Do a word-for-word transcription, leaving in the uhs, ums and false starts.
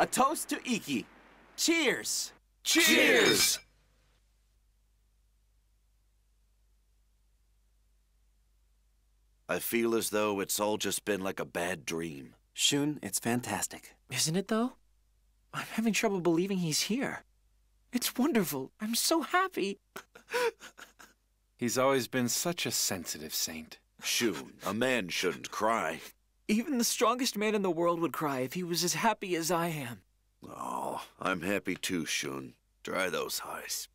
A toast to Ikki. Cheers! Cheers! I feel as though it's all just been like a bad dream. Shun, it's fantastic. Isn't it, though? I'm having trouble believing he's here. It's wonderful. I'm so happy. He's always been such a sensitive saint. Shun, a man shouldn't cry. Even the strongest man in the world would cry if he was as happy as I am. Oh, I'm happy too, Shun. Dry those eyes.